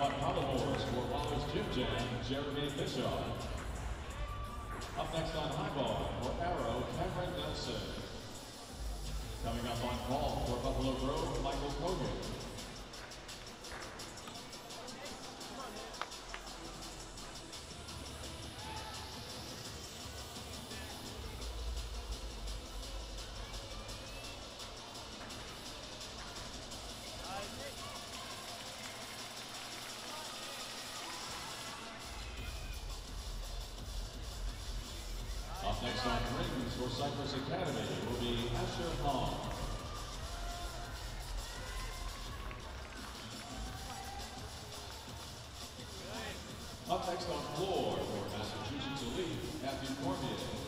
up on Polymores for Wallace Jimjan and Jeremy Bischoff. Up next on Highball for Arrow, Cameron Nelson. Coming up on Ball for Buffalo Grove, Michael Kogan. Next on rings for Cypress Academy will be Asher Hong. Up next on floor for Massachusetts Elite, Matthew Cormier.